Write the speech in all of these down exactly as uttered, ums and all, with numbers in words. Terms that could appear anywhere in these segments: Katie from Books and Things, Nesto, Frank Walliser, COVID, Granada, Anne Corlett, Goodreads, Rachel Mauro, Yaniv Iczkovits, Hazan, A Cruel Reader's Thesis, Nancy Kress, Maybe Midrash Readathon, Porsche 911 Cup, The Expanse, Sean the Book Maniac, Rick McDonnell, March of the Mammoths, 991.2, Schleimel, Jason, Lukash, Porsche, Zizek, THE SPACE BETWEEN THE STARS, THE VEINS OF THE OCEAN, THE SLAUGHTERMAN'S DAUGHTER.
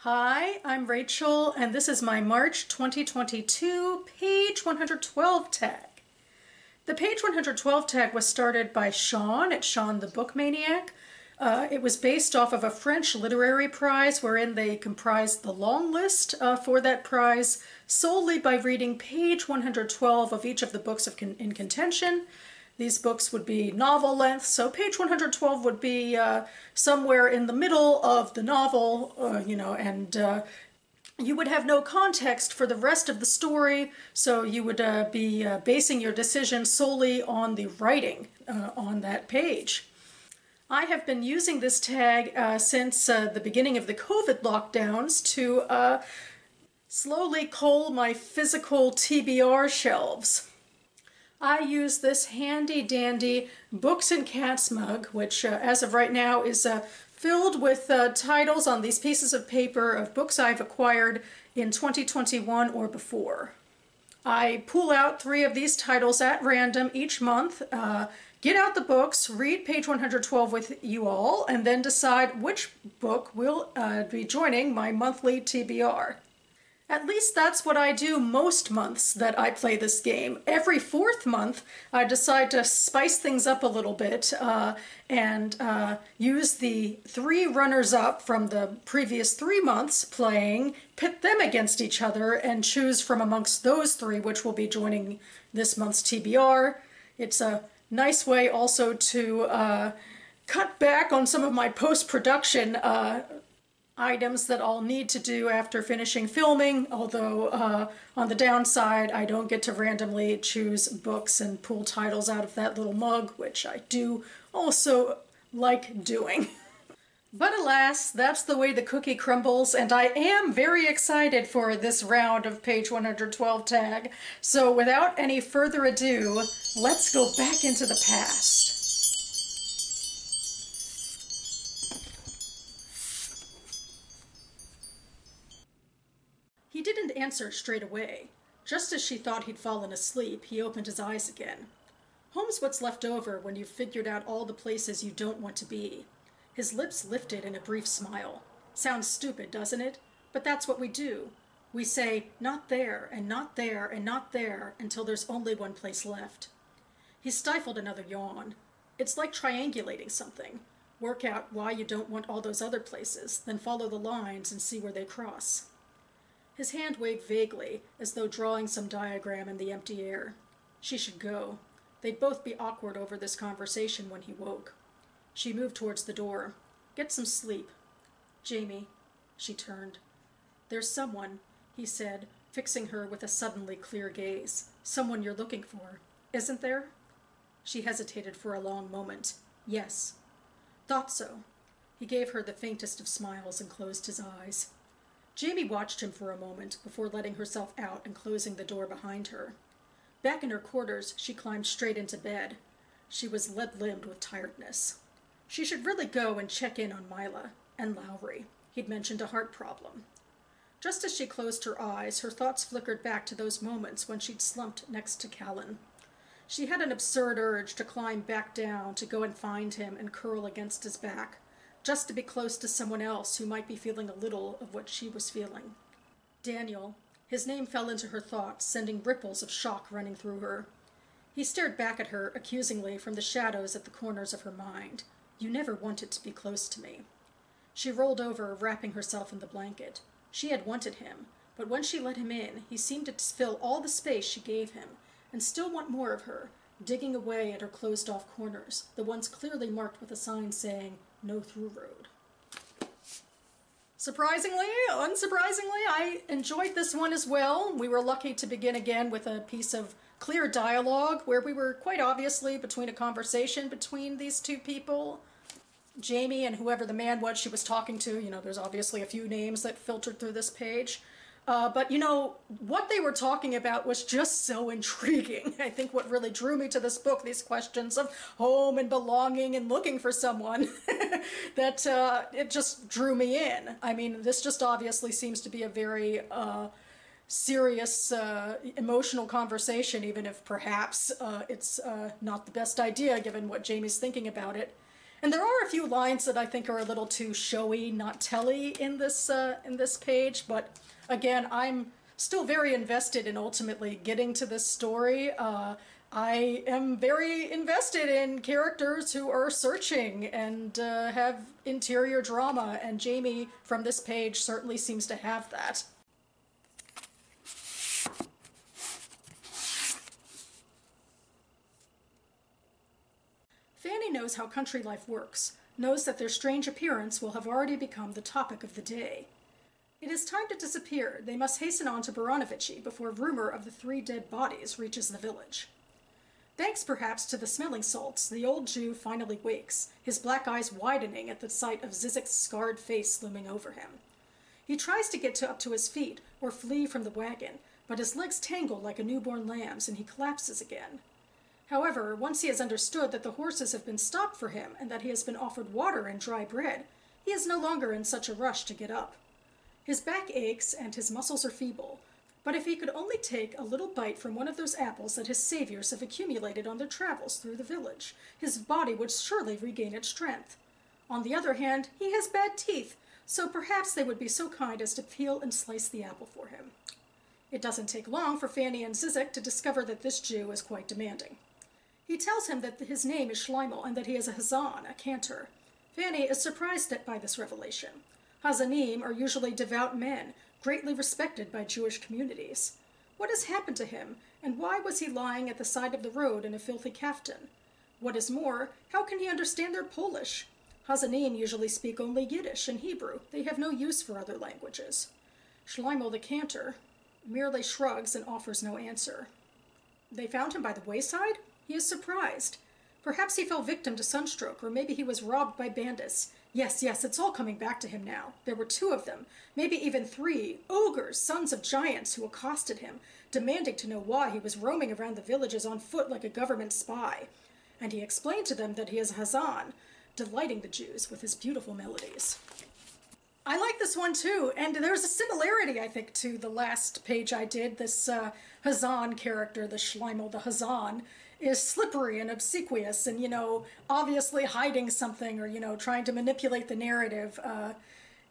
Hi, I'm Rachel, and this is my March twenty twenty-two page one hundred twelve tag. The page one hundred twelve tag was started by Sean at Sean the Book Maniac. Uh, it was based off of a French literary prize wherein they comprised the long list uh, for that prize solely by reading page one hundred twelve of each of the books of con in contention. These books would be novel length, so page one hundred twelve would be uh, somewhere in the middle of the novel, uh, you know, and uh, you would have no context for the rest of the story, so you would uh, be uh, basing your decision solely on the writing uh, on that page. I have been using this tag uh, since uh, the beginning of the COVID lockdowns to uh, slowly cull my physical T B R shelves. I use this handy-dandy Books and Cats mug, which uh, as of right now is uh, filled with uh, titles on these pieces of paper of books I've acquired in twenty twenty-one or before. I pull out three of these titles at random each month, uh, get out the books, read page one hundred twelve with you all, and then decide which book will uh, be joining my monthly T B R. At least that's what I do most months that I play this game. Every fourth month, I decide to spice things up a little bit uh, and uh, use the three runners-up from the previous three months playing, pit them against each other, and choose from amongst those three which will be joining this month's T B R. It's a nice way also to uh, cut back on some of my post-production uh, items that I'll need to do after finishing filming, although uh, on the downside I don't get to randomly choose books and pull titles out of that little mug, which I do also like doing. But alas, that's the way the cookie crumbles, and I am very excited for this round of page one hundred twelve tag. So without any further ado, let's go back into the past. He didn't answer straight away. Just as she thought he'd fallen asleep, he opened his eyes again. Home's what's left over when you've figured out all the places you don't want to be. His lips lifted in a brief smile. Sounds stupid, doesn't it? But that's what we do. We say, not there, and not there, and not there, until there's only one place left. He stifled another yawn. It's like triangulating something. Work out why you don't want all those other places, then follow the lines and see where they cross. His hand waved vaguely, as though drawing some diagram in the empty air. She should go. They'd both be awkward over this conversation when he woke. She moved towards the door. Get some sleep. Jamie, she turned. There's someone, he said, fixing her with a suddenly clear gaze. Someone you're looking for, isn't there? She hesitated for a long moment. Yes. Thought so. He gave her the faintest of smiles and closed his eyes. Jamie watched him for a moment before letting herself out and closing the door behind her. Back in her quarters, she climbed straight into bed. She was lead-limbed with tiredness. She should really go and check in on Mila and Lowry. He'd mentioned a heart problem. Just as she closed her eyes, her thoughts flickered back to those moments when she'd slumped next to Callan. She had an absurd urge to climb back down, to go and find him and curl against his back, just to be close to someone else who might be feeling a little of what she was feeling. Daniel, his name fell into her thoughts, sending ripples of shock running through her. He stared back at her accusingly from the shadows at the corners of her mind. You never wanted to be close to me. She rolled over, wrapping herself in the blanket. She had wanted him, but when she let him in, he seemed to fill all the space she gave him, and still want more of her, digging away at her closed-off corners, the ones clearly marked with a sign saying, No through road. Surprisingly, unsurprisingly, I enjoyed this one as well. We were lucky to begin again with a piece of clear dialogue where we were quite obviously between a conversation between these two people, Jamie and whoever the man was she was talking to. You know, there's obviously a few names that filtered through this page. Uh, but, you know, what they were talking about was just so intriguing. I think what really drew me to this book, these questions of home and belonging and looking for someone, that uh, it just drew me in. I mean, this just obviously seems to be a very uh, serious, uh, emotional conversation, even if perhaps uh, it's uh, not the best idea given what Jamie's thinking about it. And there are a few lines that I think are a little too showy, not telly in this uh, in this page, but again, I'm still very invested in ultimately getting to this story. Uh, I am very invested in characters who are searching and uh, have interior drama, and Jamie from this page certainly seems to have that. Fanny knows how country life works, knows that their strange appearance will have already become the topic of the day. It is time to disappear. They must hasten on to Baranovichi before rumor of the three dead bodies reaches the village. Thanks perhaps to the smelling salts, the old Jew finally wakes, his black eyes widening at the sight of Zizek's scarred face looming over him. He tries to get to up to his feet or flee from the wagon, but his legs tangle like a newborn lamb's and he collapses again. However, once he has understood that the horses have been stopped for him and that he has been offered water and dry bread, he is no longer in such a rush to get up. His back aches and his muscles are feeble, but if he could only take a little bite from one of those apples that his saviors have accumulated on their travels through the village, his body would surely regain its strength. On the other hand, he has bad teeth, so perhaps they would be so kind as to peel and slice the apple for him. It doesn't take long for Fanny and Zizek to discover that this Jew is quite demanding. He tells him that his name is Schleimel and that he is a Hazan, a cantor. Fanny is surprised by this revelation. Hazanim are usually devout men, greatly respected by Jewish communities. What has happened to him, and why was he lying at the side of the road in a filthy kaftan? What is more, how can he understand their Polish? Hazanim usually speak only Yiddish and Hebrew. They have no use for other languages. Schleimel the cantor merely shrugs and offers no answer. They found him by the wayside? He is surprised. Perhaps he fell victim to sunstroke, or maybe he was robbed by bandits. Yes, yes, it's all coming back to him now. There were two of them, maybe even three, ogres, sons of giants who accosted him, demanding to know why he was roaming around the villages on foot like a government spy. And he explained to them that he is Hazan, delighting the Jews with his beautiful melodies. I like this one too, and there's a similarity, I think, to the last page I did. This uh, Hazan character, the Schleimel, the Hazan, is slippery and obsequious and, you know, obviously hiding something or, you know, trying to manipulate the narrative. Uh,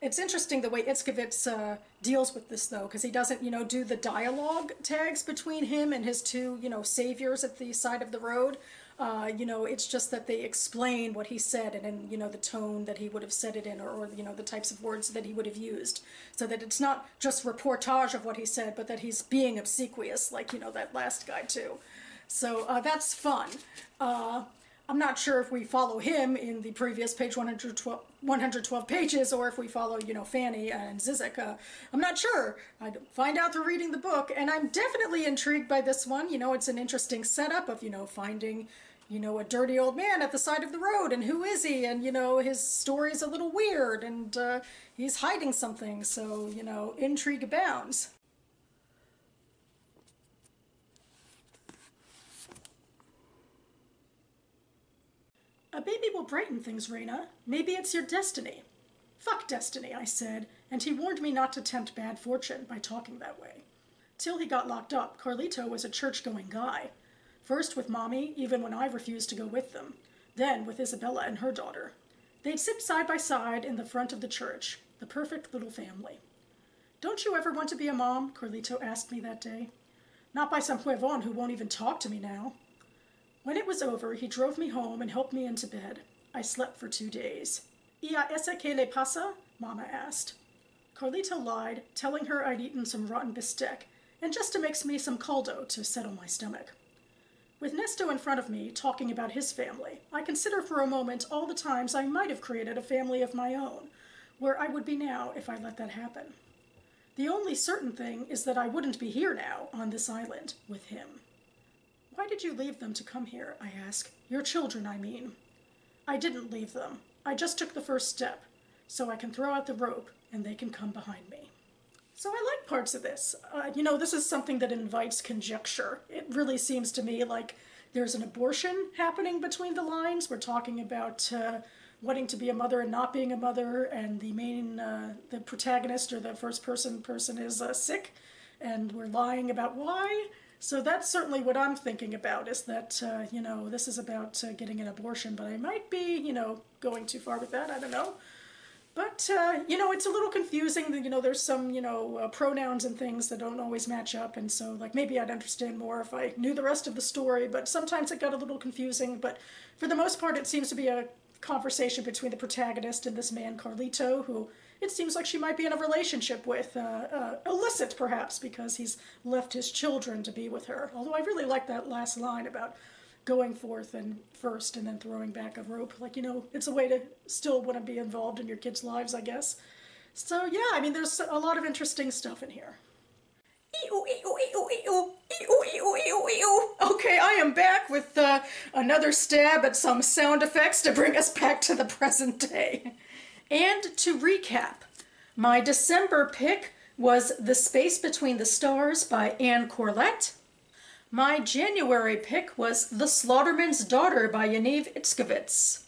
it's interesting the way Iczkovits uh, deals with this, though, because he doesn't, you know, do the dialogue tags between him and his two, you know, saviors at the side of the road. Uh, you know, it's just that they explain what he said and, and, you know, the tone that he would have said it in, or, or, you know, the types of words that he would have used. So that it's not just reportage of what he said, but that he's being obsequious, like, you know, that last guy, too. So uh, that's fun. Uh, I'm not sure if we follow him in the previous page, one hundred twelve pages, or if we follow, you know, Fanny and Zizek. Uh, I'm not sure. I'd find out through reading the book, and I'm definitely intrigued by this one. You know, it's an interesting setup of, you know, finding, you know, a dirty old man at the side of the road, and who is he? And, you know, his story's a little weird, and uh, he's hiding something, so, you know, intrigue abounds. A baby will brighten things, Raina. Maybe it's your destiny. Fuck destiny, I said, and he warned me not to tempt bad fortune by talking that way. Till he got locked up, Carlito was a church-going guy. First with Mommy, even when I refused to go with them. Then with Isabella and her daughter. They'd sit side by side in the front of the church, the perfect little family. Don't you ever want to be a mom? Carlito asked me that day. Not by some huevon who won't even talk to me now. When it was over, he drove me home and helped me into bed. I slept for two days. ¿Y a esa que le pasa? Mama asked. Carlito lied, telling her I'd eaten some rotten bistec, and just to mix me some caldo to settle my stomach. With Nesto in front of me, talking about his family, I consider for a moment all the times I might have created a family of my own, where I would be now if I let that happen. The only certain thing is that I wouldn't be here now, on this island, with him. Why did you leave them to come here? I asked. Your children, I mean. I didn't leave them. I just took the first step, so I can throw out the rope and they can come behind me. So I like parts of this. Uh, you know, this is something that invites conjecture. It really seems to me like there's an abortion happening between the lines. We're talking about uh, wanting to be a mother and not being a mother, and the main, uh, the protagonist or the first person person is uh, sick, and we're lying about why. So that's certainly what I'm thinking about, is that, uh, you know, this is about uh, getting an abortion, but I might be, you know, going too far with that. I don't know. But, uh, you know, it's a little confusing. You know, there's some, you know, uh, pronouns and things that don't always match up. And so, like, maybe I'd understand more if I knew the rest of the story. But sometimes it got a little confusing. But for the most part, it seems to be a conversation between the protagonist and this man, Carlito, who it seems like she might be in a relationship with. Uh, uh, illicit, perhaps, because he's left his children to be with her. Although I really like that last line about going forth and first and then throwing back a rope. Like, you know, it's a way to still want to be involved in your kids' lives, I guess. So, yeah, I mean, there's a lot of interesting stuff in here. Okay, I am back with uh, another stab at some sound effects to bring us back to the present day. And to recap, my December pick was The Space Between the Stars by Anne Corlett. My January pick was The Slaughterman's Daughter by Yaniv Iczkovits.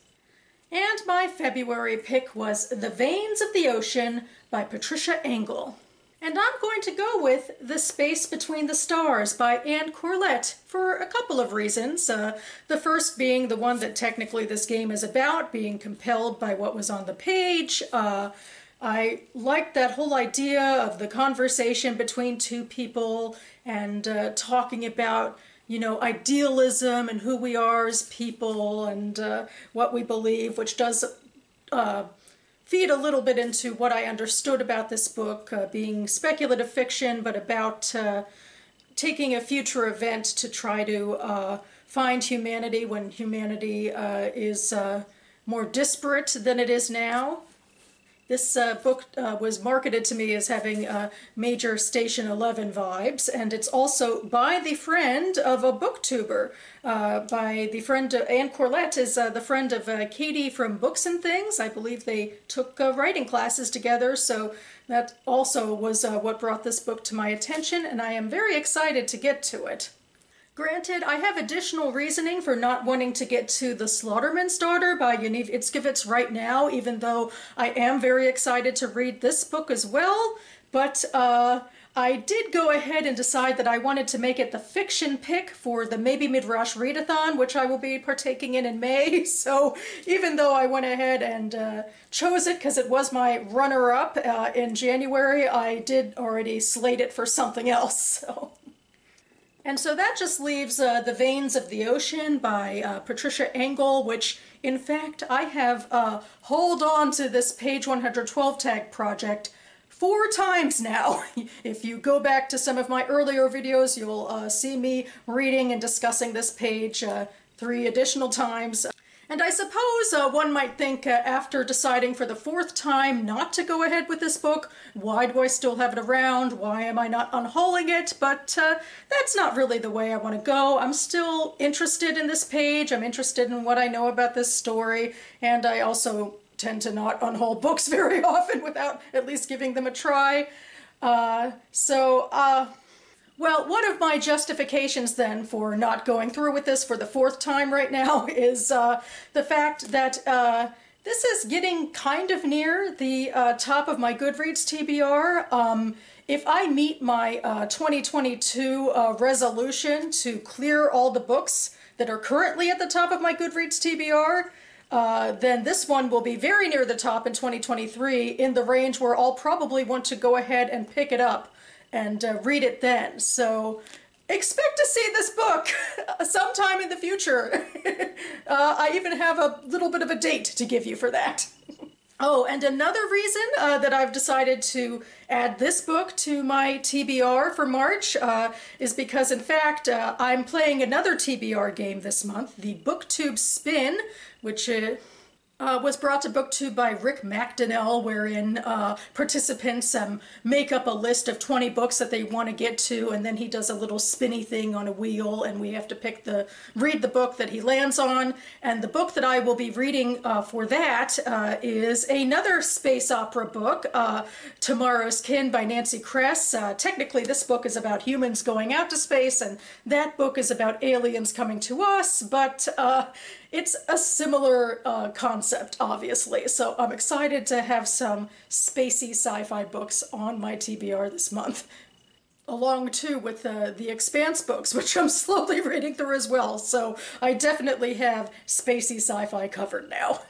And my February pick was The Veins of the Ocean by Patricia Engel. And I'm going to go with The Space Between the Stars by Anne Corlett for a couple of reasons. Uh, the first being the one that technically this game is about, being compelled by what was on the page. Uh, I liked that whole idea of the conversation between two people and uh, talking about, you know, idealism and who we are as people and uh, what we believe, which does uh, feed a little bit into what I understood about this book, uh, being speculative fiction, but about uh, taking a future event to try to uh, find humanity when humanity uh, is uh, more disparate than it is now. This uh, book uh, was marketed to me as having uh, major Station eleven vibes, and it's also by the friend of a booktuber. Uh, by the friend of Anne Corlett is uh, the friend of uh, Katie from Books and Things. I believe they took uh, writing classes together, so that also was uh, what brought this book to my attention, and I am very excited to get to it. Granted, I have additional reasoning for not wanting to get to The Slaughterman's Daughter by Yaniv Iczkovits right now, even though I am very excited to read this book as well. But uh, I did go ahead and decide that I wanted to make it the fiction pick for the Maybe Midrash Readathon, which I will be partaking in in May. So even though I went ahead and uh, chose it because it was my runner-up uh, in January, I did already slate it for something else. So. And so that just leaves uh, The Veins of the Ocean by uh, Patricia Engel, which, in fact, I have uh, hold on to this page one hundred twelve tag project four times now. If you go back to some of my earlier videos, you'll uh, see me reading and discussing this page uh, three additional times. And I suppose uh, one might think, uh, after deciding for the fourth time not to go ahead with this book, why do I still have it around? Why am I not unhauling it? But uh, that's not really the way I want to go. I'm still interested in this page. I'm interested in what I know about this story. And I also tend to not unhaul books very often without at least giving them a try. Uh, so... Uh, Well, one of my justifications then for not going through with this for the fourth time right now is uh, the fact that uh, this is getting kind of near the uh, top of my Goodreads T B R. Um, if I meet my uh, twenty twenty-two uh, resolution to clear all the books that are currently at the top of my Goodreads T B R, Uh, then this one will be very near the top in twenty twenty-three, in the range where I'll probably want to go ahead and pick it up and uh, read it then. So expect to see this book sometime in the future. uh, I even have a little bit of a date to give you for that. Oh, and another reason uh, that I've decided to add this book to my T B R for March uh, is because, in fact, uh, I'm playing another T B R game this month, the BookTube Spin, which uh, uh, was brought to BookTube by Rick McDonnell, wherein uh, participants um, make up a list of twenty books that they want to get to, and then he does a little spinny thing on a wheel, and we have to pick the read the book that he lands on. And the book that I will be reading uh, for that uh, is another space opera book, uh, Tomorrow's Kin by Nancy Kress. Uh, technically, this book is about humans going out to space, and that book is about aliens coming to us, but uh, it's a similar uh, concept, obviously, so I'm excited to have some spacey sci-fi books on my T B R this month. along too with the, the Expanse books, which I'm slowly reading through as well. So I definitely have spacey sci-fi covered now.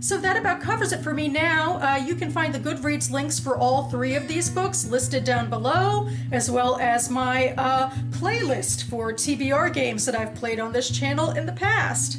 So that about covers it for me now. Uh, you can find the Goodreads links for all three of these books listed down below, as well as my uh, playlist for T B R games that I've played on this channel in the past.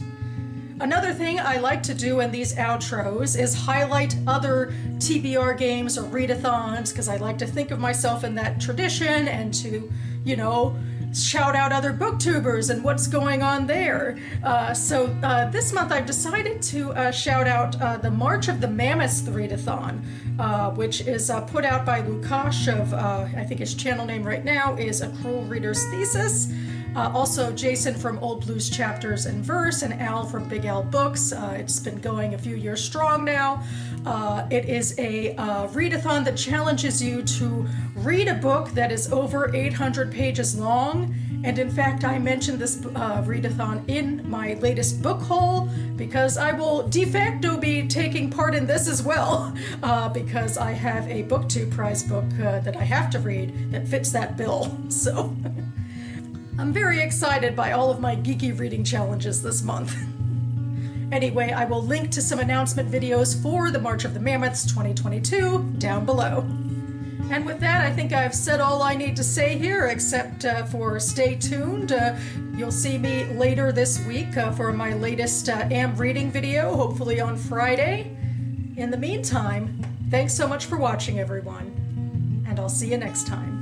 Another thing I like to do in these outros is highlight other T B R games or readathons, because I like to think of myself in that tradition and to, you know, shout out other booktubers and what's going on there. Uh, so uh, this month I've decided to uh, shout out uh, the March of the Mammoths readathon, uh, which is uh, put out by Lukash of, uh, I think his channel name right now is A Cruel Reader's Thesis. Uh, also Jason from Old Blues Chapters and Verse, and Al from Big Al Books. Uh, it's been going a few years strong now. Uh, it is a uh, readathon that challenges you to read a book that is over eight hundred pages long. And in fact, I mentioned this uh, readathon in my latest book haul, because I will de facto be taking part in this as well, uh, because I have a BookTube prize book uh, that I have to read that fits that bill. So. I'm very excited by all of my geeky reading challenges this month. Anyway, I will link to some announcement videos for the March of the Mammoths twenty twenty-two down below. And with that, I think I've said all I need to say here, except uh, for stay tuned. Uh, you'll see me later this week uh, for my latest uh, Am Reading video, hopefully on Friday. In the meantime, thanks so much for watching, everyone, and I'll see you next time.